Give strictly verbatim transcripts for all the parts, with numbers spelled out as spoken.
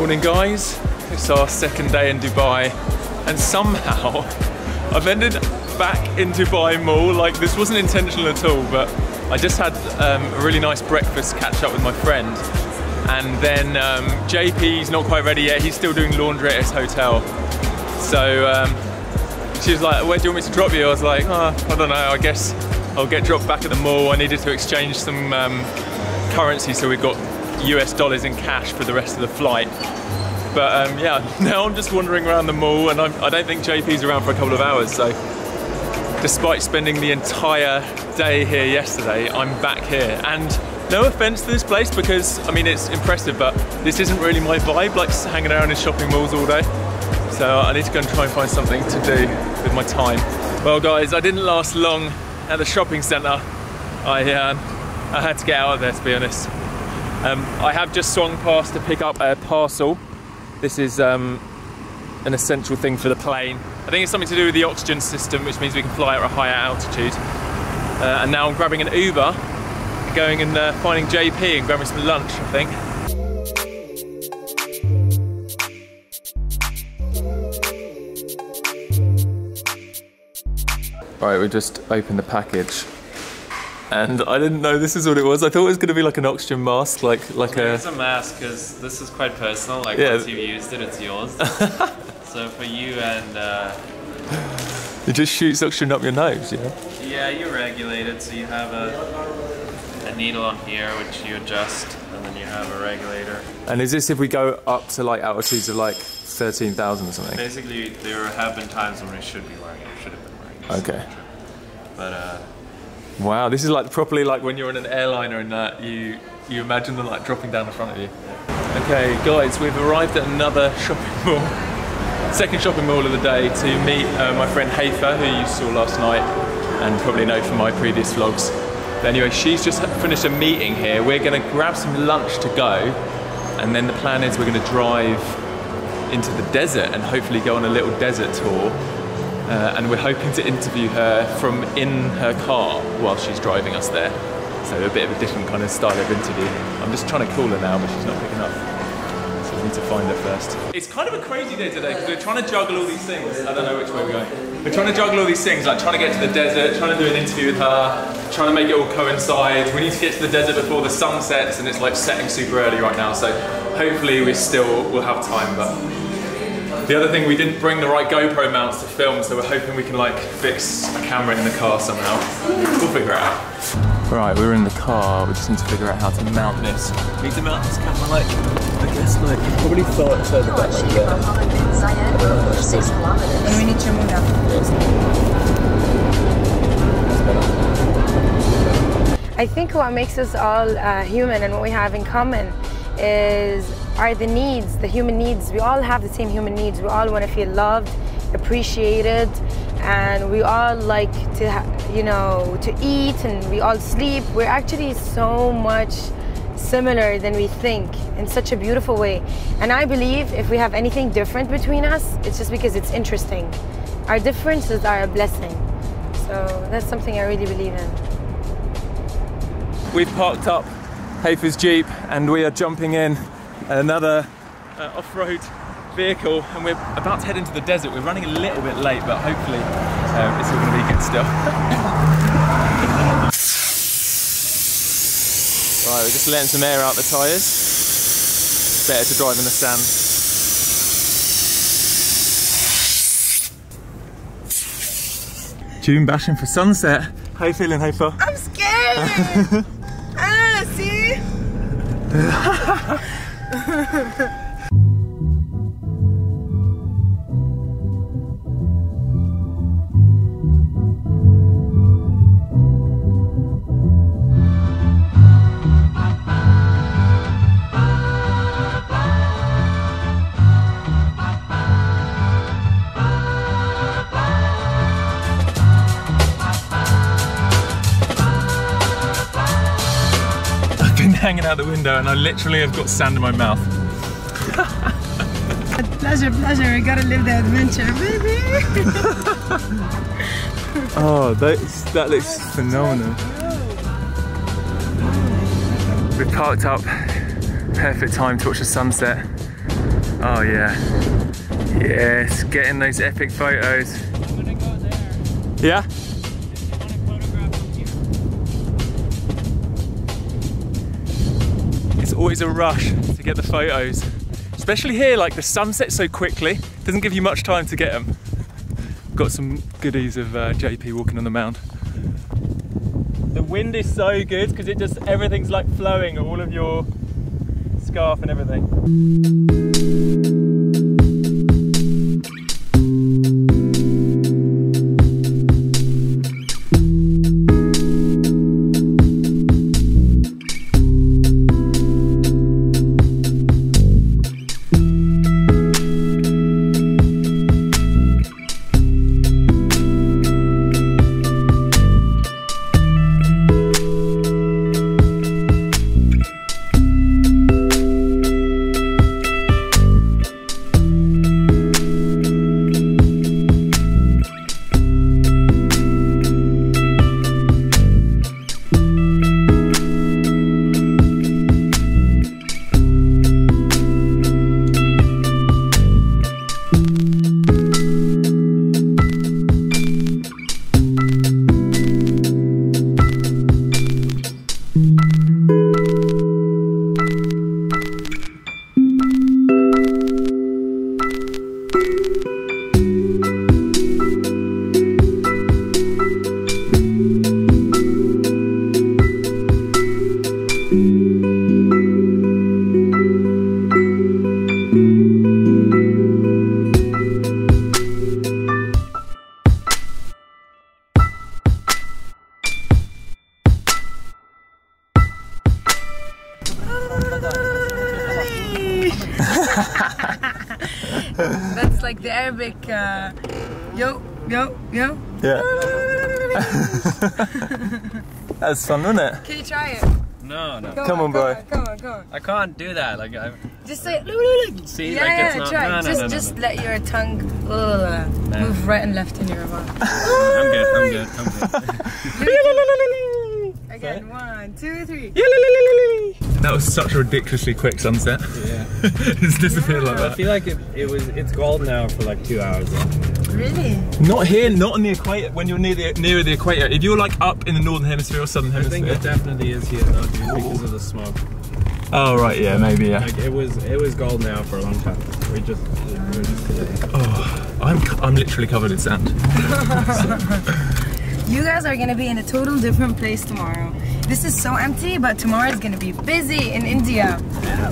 Morning guys, it's our second day in Dubai and somehow I've ended back in Dubai Mall. Like, this wasn't intentional at all, but I just had um, a really nice breakfast catch up with my friend, and then um, J P's not quite ready yet, he's still doing laundry at his hotel. So um, she was like, where do you want me to drop you? I was like, oh, I don't know, I guess I'll get dropped back at the mall. I needed to exchange some um, currency, so we got U S dollars in cash for the rest of the flight. But um, yeah, now I'm just wandering around the mall, and I'm, I don't think J P's around for a couple of hours, so despite spending the entire day here yesterday, I'm back here. And no offense to this place, because I mean it's impressive, but this isn't really my vibe, like hanging around in shopping malls all day. So I need to go and try and find something to do with my time. Well guys, I didn't last long at the shopping centre. I, uh, I had to get out of there, to be honest. Um, I have just swung past to pick up a parcel. This is um, an essential thing for the plane. I think it's something to do with the oxygen system, which means we can fly at a higher altitude. Uh, and now I'm grabbing an Uber, going and uh, finding J P and grabbing some lunch, I think. Right, we just opened the package. And I didn't know this is what it was. I thought it was going to be like an oxygen mask, like like well, a. It's a mask because this is quite personal. Like, yeah. Once you've used it, it's yours. So for you and. Uh... It just shoots oxygen up your nose, yeah. Yeah, you regulate it. So you have a a needle on here which you adjust, and then you have a regulator. And is this if we go up to like altitudes of like thirteen thousand or something? Basically, there have been times when we should be wearing it. Should have been wearing it. Okay. But. Uh, Wow, this is like properly like when you're in an airliner and that, you you imagine them like dropping down in front of you. Okay guys, we've arrived at another shopping mall, second shopping mall of the day, to meet uh, my friend Haifa, who you saw last night and probably know from my previous vlogs. But anyway, she's just finished a meeting here. We're gonna grab some lunch to go, and then the plan is we're gonna drive into the desert and hopefully go on a little desert tour. Uh, and we're hoping to interview her from in her car while she's driving us there. So a bit of a different kind of style of interview. I'm just trying to call her now, but she's not picking up. So we need to find her first. It's kind of a crazy day today, because we're trying to juggle all these things. I don't know which way we're going. We're trying to juggle all these things, like trying to get to the desert, trying to do an interview with her, trying to make it all coincide. We need to get to the desert before the sun sets, and it's like setting super early right now. So hopefully we still will have time, but. The other thing, we didn't bring the right GoPro mounts to film, so we're hoping we can like fix a camera in the car somehow. We'll figure it out. Right, we're in the car, we just need to figure out how to mount this. We need to mount this camera like, I guess like, probably further further back over there. And we need to move down. I think what makes us all uh, human and what we have in common is are the needs, the human needs. We all have the same human needs. We all want to feel loved, appreciated, and we all like to, you know, to eat, and we all sleep. We're actually so much similar than we think in such a beautiful way. And I believe if we have anything different between us, it's just because it's interesting. Our differences are a blessing. So that's something I really believe in. We've parked up Haifa's Jeep and we are jumping in another uh, off-road vehicle, and we're about to head into the desert. We're running a little bit late, but hopefully um, it's all going to be good stuff. Right, we're just letting some air out the tyres. Better to drive in the sand. June bashing for sunset. How you feeling, Haifa? I'm scared! Ah, see? I've been hanging out the window and I literally have got sand in my mouth. Pleasure, pleasure, we gotta live the adventure, baby! Oh, that, is, that looks oh, phenomenal. Oh. We parked up, perfect time to watch the sunset. Oh yeah. Yes, getting those epic photos. I'm gonna go there. Yeah? If you want to photograph from here. It's always a rush to get the photos. Especially here, like the sun sets so quickly, it doesn't give you much time to get them. Got some goodies of uh, J P walking on the mound. The wind is so good because it just, everything's like flowing, all of your scarf and everything. That's like the Arabic uh, yo, yo, yo. Yeah. That's fun, isn't it? Can you try it? No, no. Come, come on, on, bro. Come on, come on. I can't do that. Like I. Just say. See, yeah, like yeah, it's not. Try. No, no, just, no, no, just no. Let your tongue uh, no. move right and left in your mouth. I'm good. I'm good. I'm good. Again, one, two, three. That was such a ridiculously quick sunset. Yeah. It's disappeared yeah. like that. I feel like it, it was, it's gone now for like two hours. Really? Not here, not on the equator. When you're near the, nearer the equator, if you're like up in the northern hemisphere or southern hemisphere. I think it definitely is here though, dude, because of the smog. Oh right, yeah, maybe yeah. Like it was, it was gone now for a long time. We just, we just today. Oh, I'm, I'm literally covered in sand. You guys are gonna be in a total different place tomorrow. This is so empty, but tomorrow is going to be busy in India. Yeah.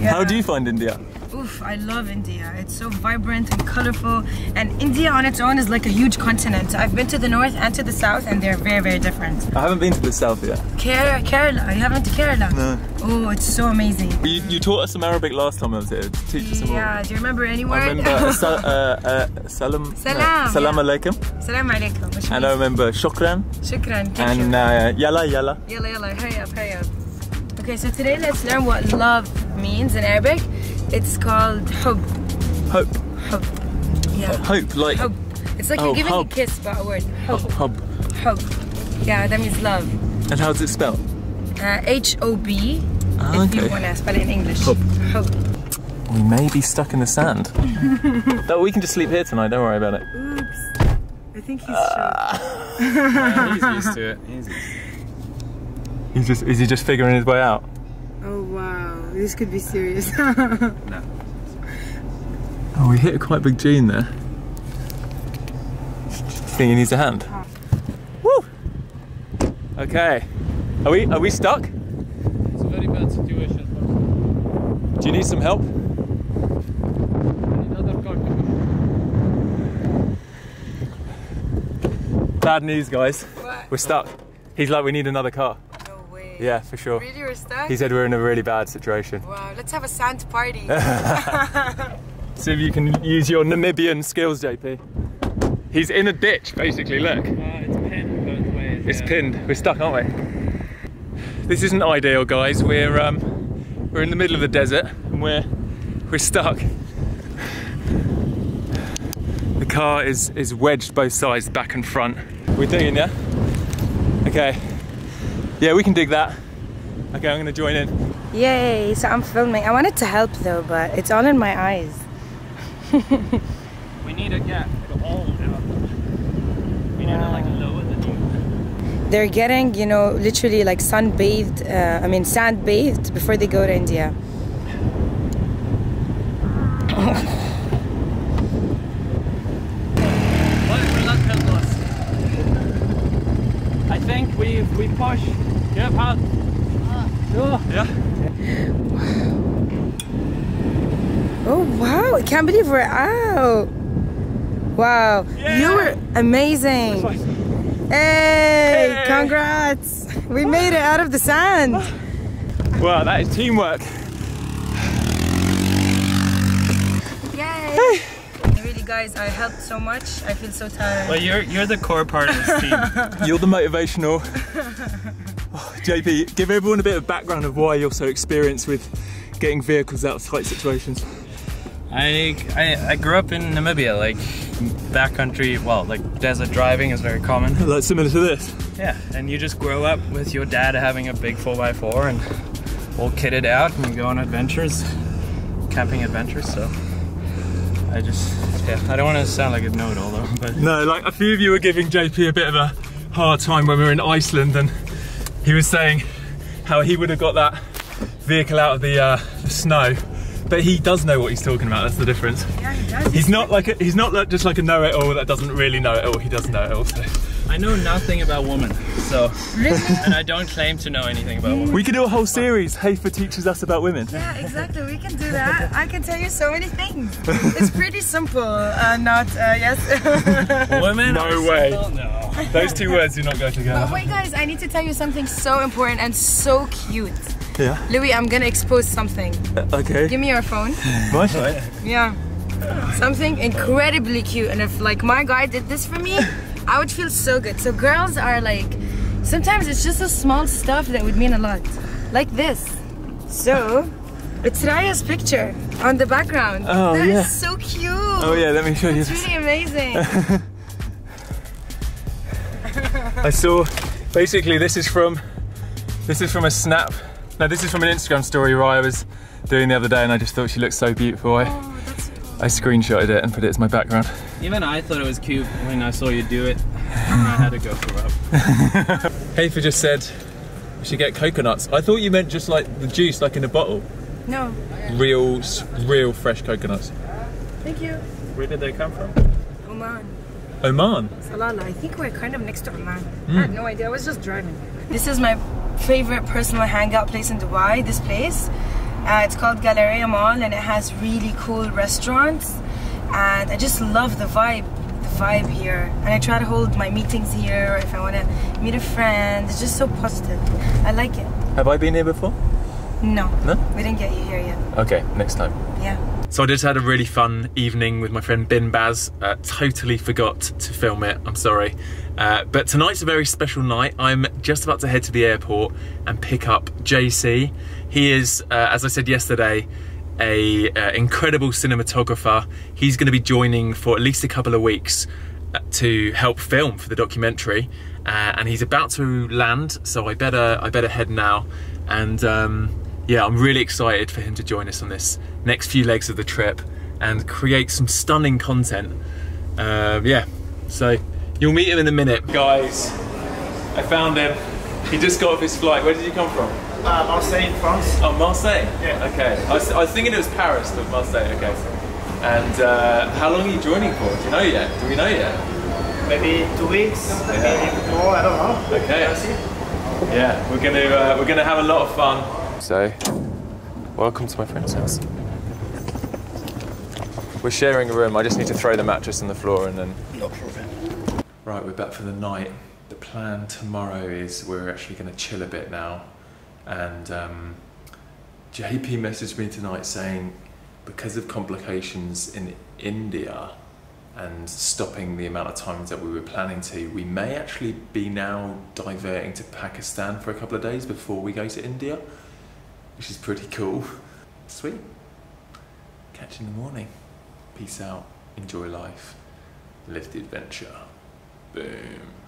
Yeah. How do you find India? Oof, I love India. It's so vibrant and colorful. And India on its own is like a huge continent. I've been to the north and to the south, and they're very, very different. I haven't been to the south yet. Kerala, Kerala. You haven't to Kerala? No. Oh, it's so amazing. You, you taught us some Arabic last time I was here. Teach us some more. Yeah, do you remember any word? I remember uh, uh, salam. Salam. No, salam yeah. alaikum. Salam alaikum. And I remember shukran. Shukran. And uh, yalla, yalla. Yalla, yalla. Hurry up, hurry up. Okay, so today let's learn what love means in Arabic. It's called hub. Hope. Hope. Yeah. Hope, like. Hope. It's like oh, you're giving hub. a kiss, but a word. Hope. Hub. Hope. Yeah, that means love. And how's it spelled? Uh, H O B. Ah, if okay. you want to spell it in English. Hope. Hope. We may be stuck in the sand. No, we can just sleep here tonight. Don't worry about it. Oops. I think he's uh. shocked. Yeah, he's used to it. He's used to it. He's just. Is he just figuring his way out? Oh wow. This could be serious. No. Oh, we hit a quite big gene there. I think he needs a hand. Oh. Woo! Okay. Are we are we stuck? It's a very bad situation. Do you need some help? Another car coming. Bad news, guys. What? We're stuck. He's like, we need another car. Yeah, for sure. Really, we're stuck? He said we're in a really bad situation. Wow, let's have a sand party. See if you can use your Namibian skills, J P. He's in a ditch, basically, look. Uh, it's pinned both ways. It's yeah. pinned. We're stuck, aren't we? This isn't ideal, guys. We're um, we're in the middle of the desert and we're we're stuck. The car is is wedged both sides, back and front. We're digging, yeah? Okay. Yeah, we can dig that. Okay, I'm gonna join in. Yay, so I'm filming. I wanted to help though, but it's all in my eyes. We need to get the wall down. We need to like lower the thing. They're getting, you know, literally like sunbathed, uh, I mean sand bathed before they go to India. I think we we push. Yeah, pal. Oh. Yeah. Wow. Oh wow! I can't believe we're out. Wow, yeah. You were amazing. Hey, hey, congrats! We made it out of the sand. Wow, that is teamwork. Yay! Hey. Guys, I helped so much. I feel so tired. Well, you're you're the core part of this team. You're the motivational. Oh, J P, give everyone a bit of background of why you're so experienced with getting vehicles out of tight situations. I, I I grew up in Namibia, like backcountry. Well, like desert driving is very common. Like similar to this. Yeah, and you just grow up with your dad having a big four by four and all kitted out and go on adventures, camping adventures. So I just. Yeah, I don't want to sound like a know-it-all though. But. No, like a few of you were giving J P a bit of a hard time when we were in Iceland, and he was saying how he would have got that vehicle out of the, uh, the snow, but he does know what he's talking about. That's the difference. Yeah, he does. He's not like a, he's not like just like a know-it-all that doesn't really know it all. He does know it all. So. I know nothing about women, so really? And I don't claim to know anything about women. We can do a whole series. Haifa teaches us about women. Yeah, exactly. We can do that. I can tell you so many things. It's pretty simple. Uh, not uh, yes. Women? No are way. Simple? No. Those two words do not go together. But wait, guys, I need to tell you something so important and so cute. Yeah. Louis, I'm gonna expose something. Uh, okay. Give me your phone. My phone? Yeah. Something incredibly cute, and if like my guy did this for me. I would feel so good. So girls are like, sometimes it's just the small stuff that would mean a lot. Like this. So, it's Raya's picture on the background. Oh, that yeah. is so cute. Oh yeah, let me show That's you. It's really amazing. I saw, basically this is from, this is from a snap. No, this is from an Instagram story Raya was doing the other day, and I just thought she looked so beautiful. Oh. I screenshotted it and put it as my background. Even I thought it was cute when I saw you do it. And I had to go for up. Haifa just said we should get coconuts. I thought you meant just like the juice, like in a bottle. No. Real, real fresh coconuts. Thank you. Where did they come from? Oman. Oman? Salalah. I think we're kind of next to Oman. Mm. I had no idea. I was just driving. This is my favorite personal hangout place in Dubai, this place. Uh, it's called Galleria Mall, and it has really cool restaurants, and I just love the vibe, the vibe here. And I try to hold my meetings here, or if I want to meet a friend. It's just so positive. I like it. Have I been here before? No. No? We didn't get you here yet. Okay, next time. Yeah. So I just had a really fun evening with my friend Bin Baz. Uh, totally forgot to film it, I'm sorry. Uh, but tonight's a very special night. I'm just about to head to the airport and pick up J C. He is, uh, as I said yesterday, a uh, incredible cinematographer. He's gonna be joining for at least a couple of weeks to help film for the documentary. Uh, and he's about to land, so I better, I better head now. And um, yeah, I'm really excited for him to join us on this next few legs of the trip and create some stunning content. Uh, yeah, so. You'll meet him in a minute. Guys, I found him. He just got off his flight. Where did you come from? Uh, Marseille, France. Oh, Marseille? Yeah. Okay. I was, I was thinking it was Paris, but Marseille, okay. And uh, how long are you joining for? Do you know yet? Do we know yet? Maybe two weeks, yeah. Maybe more, I don't know. Okay. Yeah, we're going to uh, we're gonna have a lot of fun. So, welcome to my friend's house. We're sharing a room. I just need to throw the mattress on the floor and then... No problem. Right, we're back for the night. The plan tomorrow is we're actually going to chill a bit now. And um, J P messaged me tonight saying because of complications in India and stopping the amount of time that we were planning to, we may actually be now diverting to Pakistan for a couple of days before we go to India, which is pretty cool. Sweet. Catch you in the morning. Peace out. Enjoy life. Live the adventure. Boom.